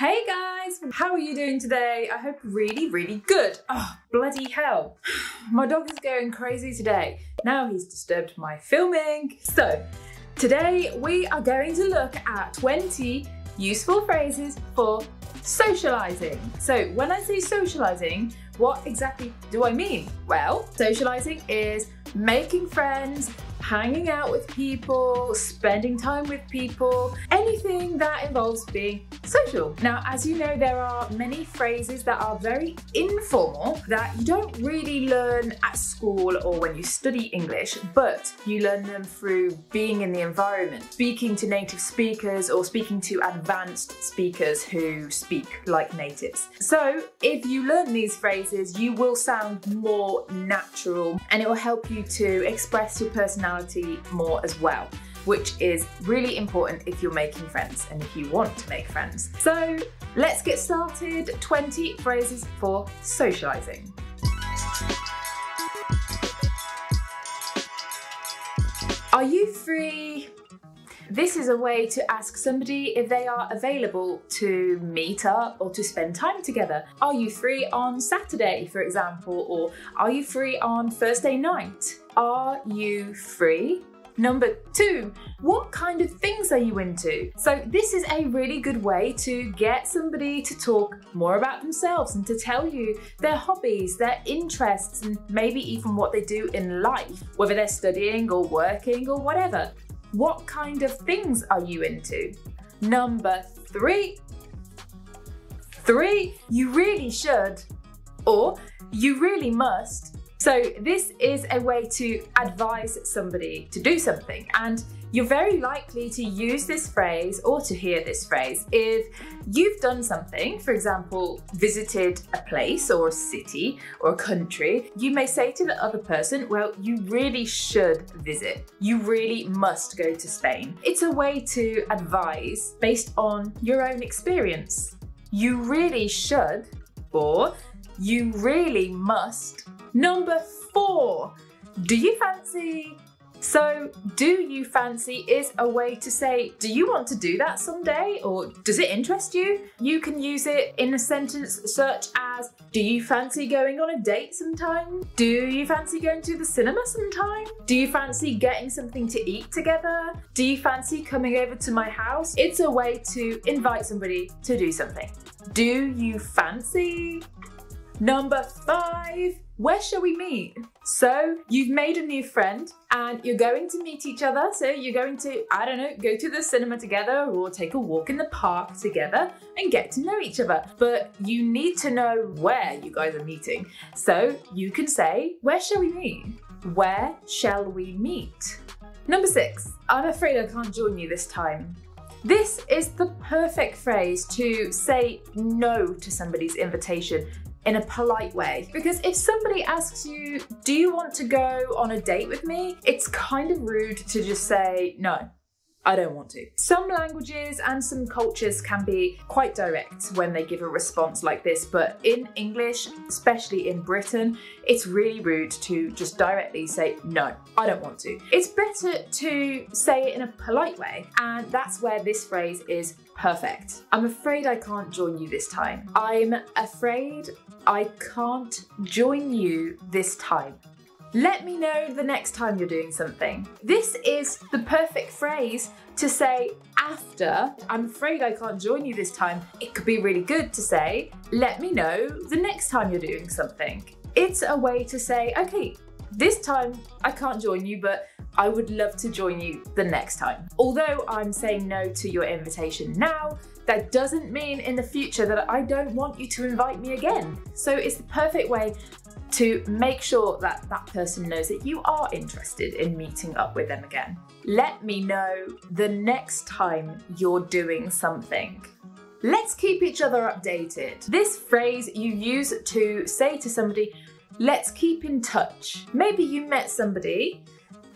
Hey guys, how are you doing today? I hope really good. Oh, bloody hell. My dog is going crazy today. Now he's disturbed my filming. So today we are going to look at 20 useful phrases for socializing. So when I say socializing, what exactly do I mean? Well, socializing is making friends, hanging out with people, spending time with people, anything that involves being social. Now, as you know, there are many phrases that are very informal that you don't really learn at school or when you study English, but you learn them through being in the environment, speaking to native speakers or speaking to advanced speakers who speak like natives. So if you learn these phrases, you will sound more natural and it will help you to express your personality more as well, which is really important if you're making friends and if you want to make friends. So let's get started. 20 phrases for socializing. Are you free? This is a way to ask somebody if they are available to meet up or to spend time together. Are you free on Saturday, for example, or are you free on Thursday night? Are you free? Number two, what kind of things are you into? So this is a really good way to get somebody to talk more about themselves and to tell you their hobbies, their interests, and maybe even what they do in life, whether they're studying or working or whatever. What kind of things are you into? Number three. You really should, or you really must. So this is a way to advise somebody to do something, and you're very likely to use this phrase or to hear this phrase if you've done something, for example, visited a place or a city or a country. You may say to the other person, well, you really should visit. You really must go to Spain. It's a way to advise based on your own experience. You really should, or you really must. Number four, do you fancy? So, do you fancy is a way to say, do you want to do that someday? Or does it interest you? You can use it in a sentence such as, do you fancy going on a date sometime? Do you fancy going to the cinema sometime? Do you fancy getting something to eat together? Do you fancy coming over to my house? It's a way to invite somebody to do something. Do you fancy? Number five, where shall we meet? So you've made a new friend and you're going to meet each other. So you're going to, I don't know, go to the cinema together or take a walk in the park together and get to know each other. But you need to know where you guys are meeting. So you can say, where shall we meet? Where shall we meet? Number six, I'm afraid I can't join you this time. This is the perfect phrase to say no to somebody's invitation in a polite way. Because if somebody asks you, do you want to go on a date with me? It's kind of rude to just say, no, I don't want to. Some languages and some cultures can be quite direct when they give a response like this, but in English, especially in Britain, it's really rude to just directly say, no, I don't want to. It's better to say it in a polite way, and that's where this phrase is perfect. I'm afraid I can't join you this time. I'm afraid I can't join you this time. Let me know the next time you're doing something. This is the perfect phrase to say after, I'm afraid I can't join you this time. It could be really good to say, let me know the next time you're doing something. It's a way to say, okay, this time I can't join you, but I would love to join you the next time. Although I'm saying no to your invitation now, that doesn't mean in the future that I don't want you to invite me again. So it's the perfect way to make sure that that person knows that you are interested in meeting up with them again. Let me know the next time you're doing something. Let's keep each other updated. This phrase you use to say to somebody, let's keep in touch. Maybe you met somebody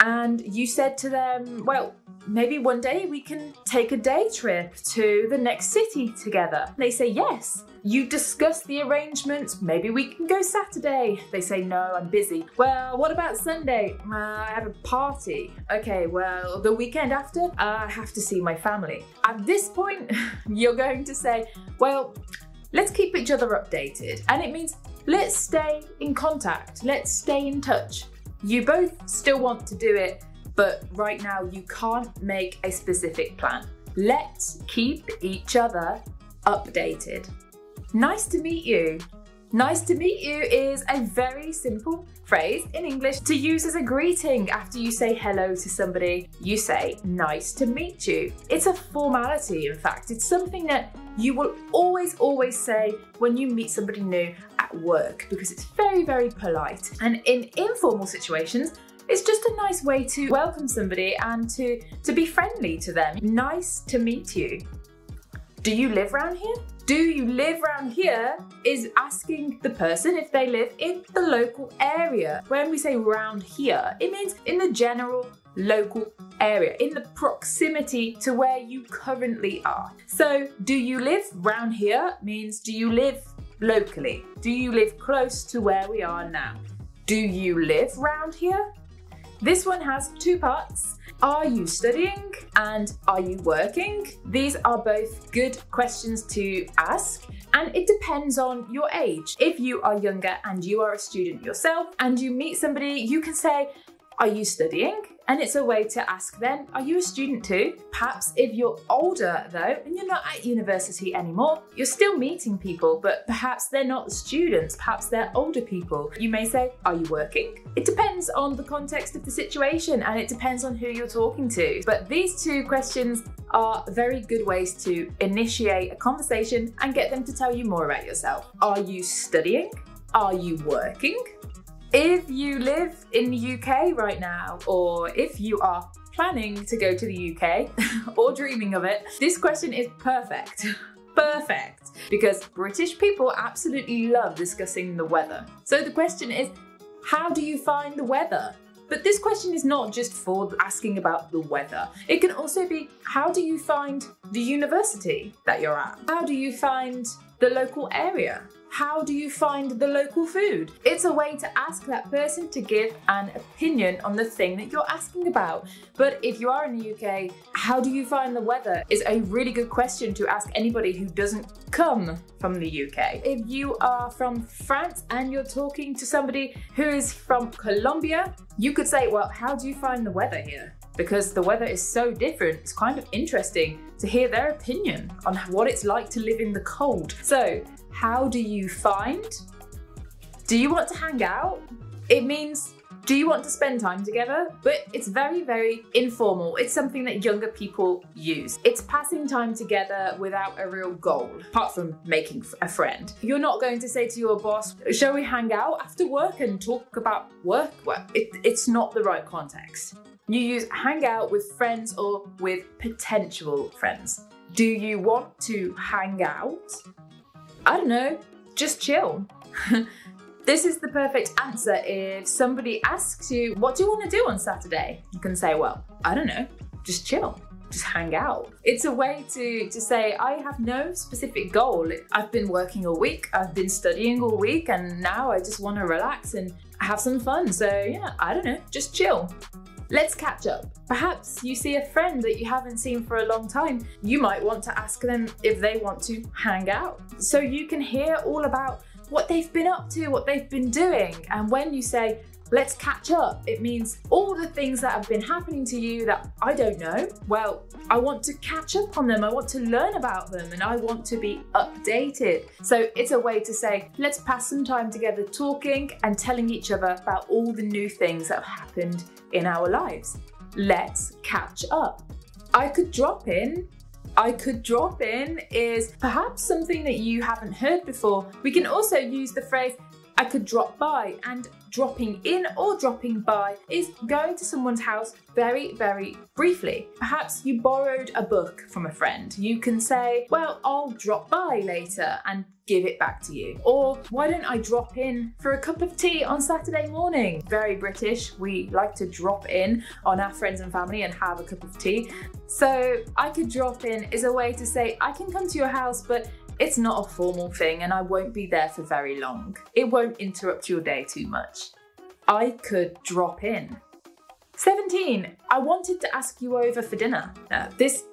and you said to them, well, maybe one day we can take a day trip to the next city together. They say yes. You discuss the arrangement. Maybe we can go Saturday. They say, no, I'm busy. Well, what about Sunday? I have a party. Okay, well, the weekend after, I have to see my family. At this point, you're going to say, well, let's keep each other updated. And it means let's stay in contact. Let's stay in touch. You both still want to do it, but right now you can't make a specific plan. Let's keep each other updated. Nice to meet you. Nice to meet you is a very simple phrase in English to use as a greeting. After you say hello to somebody, you say nice to meet you. It's a formality, in fact. It's something that you will always, always say when you meet somebody new at work because it's very, very polite. And in informal situations, it's just a nice way to welcome somebody and to be friendly to them. Nice to meet you. Do you live around here? Do you live around here is asking the person if they live in the local area. When we say round here, it means in the general local area, in the proximity to where you currently are. So do you live round here means do you live locally? Do you live close to where we are now? Do you live round here? This one has two parts. Are you studying and are you working? These are both good questions to ask and it depends on your age. If you are younger and you are a student yourself and you meet somebody, you can say, are you studying? And it's a way to ask them, are you a student too? Perhaps if you're older though, and you're not at university anymore, you're still meeting people, but perhaps they're not students, perhaps they're older people. You may say, are you working? It depends on the context of the situation and it depends on who you're talking to. But these two questions are very good ways to initiate a conversation and get them to tell you more about yourself. Are you studying? Are you working? If you live in the UK right now, or if you are planning to go to the UK or dreaming of it, this question is perfect. Perfect. Because British people absolutely love discussing the weather. So the question is, how do you find the weather? But this question is not just for asking about the weather. It can also be, how do you find the university that you're at? How do you find the local area? How do you find the local food? It's a way to ask that person to give an opinion on the thing that you're asking about. But if you are in the UK, how do you find the weather is a really good question to ask anybody who doesn't come from the UK. If you are from France and you're talking to somebody who is from Colombia, you could say, well, how do you find the weather here? Because the weather is so different, it's kind of interesting to hear their opinion on what it's like to live in the cold. So, how do you find? Do you want to hang out? It means, do you want to spend time together? But it's very, very informal. It's something that younger people use. It's passing time together without a real goal, apart from making a friend. You're not going to say to your boss, shall we hang out after work and talk about work? Well, it's not the right context. You use hang out with friends or with potential friends. Do you want to hang out? I don't know, just chill. This is the perfect answer if somebody asks you, what do you want to do on Saturday? You can say, well, I don't know, just chill, just hang out. It's a way to say, I have no specific goal. I've been working all week, I've been studying all week, and now I just want to relax and have some fun. So yeah, I don't know, just chill. Let's catch up. Perhaps you see a friend that you haven't seen for a long time. You might want to ask them if they want to hang out. So you can hear all about what they've been up to, what they've been doing. And when you say, let's catch up, it means all the things that have been happening to you that I don't know. Well, I want to catch up on them. I want to learn about them and I want to be updated. So it's a way to say, let's pass some time together talking and telling each other about all the new things that have happened in our lives. Let's catch up. I could drop in. I could drop in is perhaps something that you haven't heard before. We can also use the phrase, I could drop by, and dropping in or dropping by is going to someone's house very, very briefly. Perhaps you borrowed a book from a friend. You can say, well, I'll drop by later and give it back to you. Or why don't I drop in for a cup of tea on Saturday morning? Very British, we like to drop in on our friends and family and have a cup of tea. So I could drop in is a way to say, I can come to your house, but it's not a formal thing and I won't be there for very long. It won't interrupt your day too much. I could drop in. 17, I wanted to ask you over for dinner. Now, this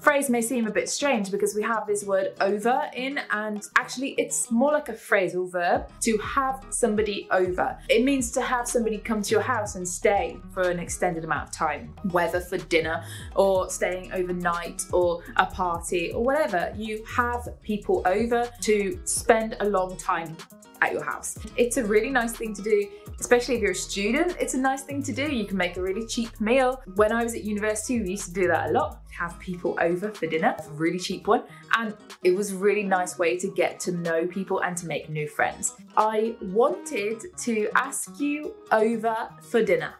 phrase may seem a bit strange because we have this word over in, and actually it's more like a phrasal verb, to have somebody over. It means to have somebody come to your house and stay for an extended amount of time, whether for dinner or staying overnight or a party or whatever. You have people over to spend a long time at your house. It's a really nice thing to do, especially if you're a student. It's a nice thing to do. You can make a really cheap meal. When I was at university, we used to do that a lot, have people over for dinner, a really cheap one, and it was a really nice way to get to know people and to make new friends. I wanted to ask you over for dinner.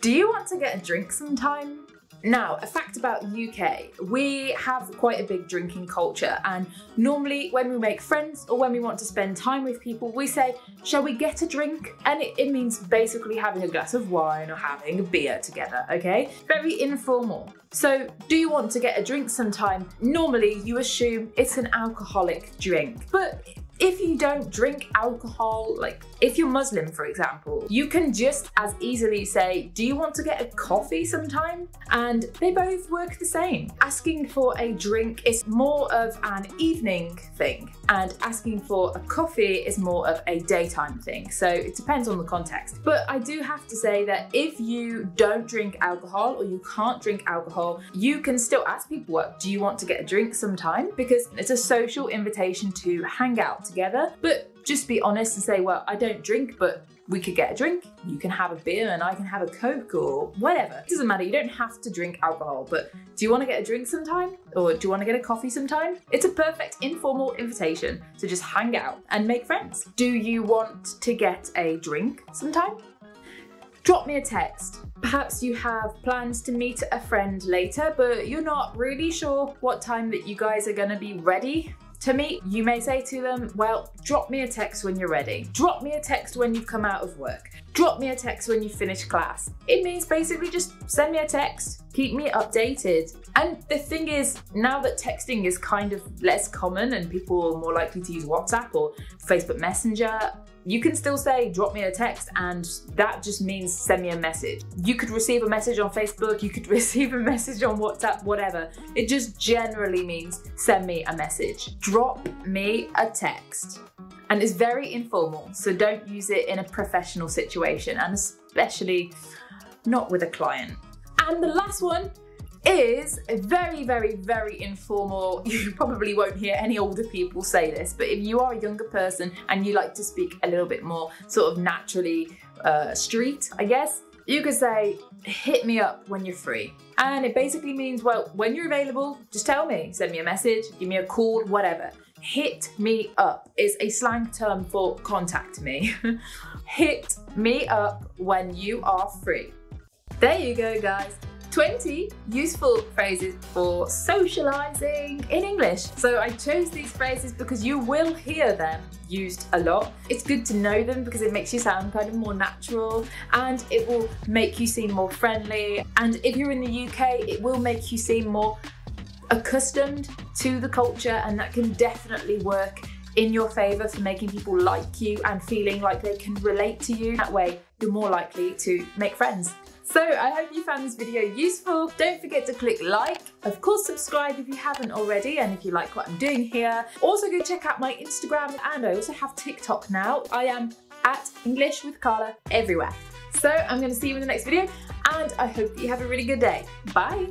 Do you want to get a drink sometime? Now, a fact about UK, we have quite a big drinking culture, and normally when we make friends or when we want to spend time with people, we say, shall we get a drink? And it means basically having a glass of wine or having a beer together, okay? Very informal. So, do you want to get a drink sometime? Normally, you assume it's an alcoholic drink, but if you don't drink alcohol, like if you're Muslim, for example, you can just as easily say, do you want to get a coffee sometime? And they both work the same. Asking for a drink is more of an evening thing, and asking for a coffee is more of a daytime thing. So it depends on the context. But I do have to say that if you don't drink alcohol or you can't drink alcohol, you can still ask people, what, do you want to get a drink sometime? Because it's a social invitation to hang out together, but just be honest and say, well, I don't drink, but we could get a drink. You can have a beer and I can have a Coke or whatever. It doesn't matter, you don't have to drink alcohol, but do you want to get a drink sometime? Or do you want to get a coffee sometime? It's a perfect informal invitation to just hang out and make friends. Do you want to get a drink sometime? Drop me a text. Perhaps you have plans to meet a friend later, but you're not really sure what time that you guys are going to be ready to meet. You may say to them, well, drop me a text when you're ready. Drop me a text when you've come out of work. Drop me a text when you finish class. It means basically just send me a text, keep me updated. And the thing is, now that texting is kind of less common and people are more likely to use WhatsApp or Facebook Messenger, you can still say, drop me a text, and that just means send me a message. You could receive a message on Facebook, you could receive a message on WhatsApp, whatever. It just generally means send me a message. Drop me a text. And it's very informal, so don't use it in a professional situation, and especially not with a client. And the last one is very, very, very informal. You probably won't hear any older people say this, but if you are a younger person and you like to speak a little bit more sort of naturally street, I guess, you could say, hit me up when you're free. And it basically means, well, when you're available, just tell me, send me a message, give me a call, whatever. Hit me up is a slang term for contact me. Hit me up when you are free. There you go, guys. 20 useful phrases for socialising in English. So I chose these phrases because you will hear them used a lot. It's good to know them because it makes you sound kind of more natural, and it will make you seem more friendly. And if you're in the UK, it will make you seem more accustomed to the culture, and that can definitely work in your favour for making people like you and feeling like they can relate to you. That way, you're more likely to make friends. So I hope you found this video useful. Don't forget to click like. Of course, subscribe if you haven't already and if you like what I'm doing here. Also go check out my Instagram, and I also have TikTok now. I am at English with Carla everywhere. So I'm going to see you in the next video, and I hope that you have a really good day. Bye.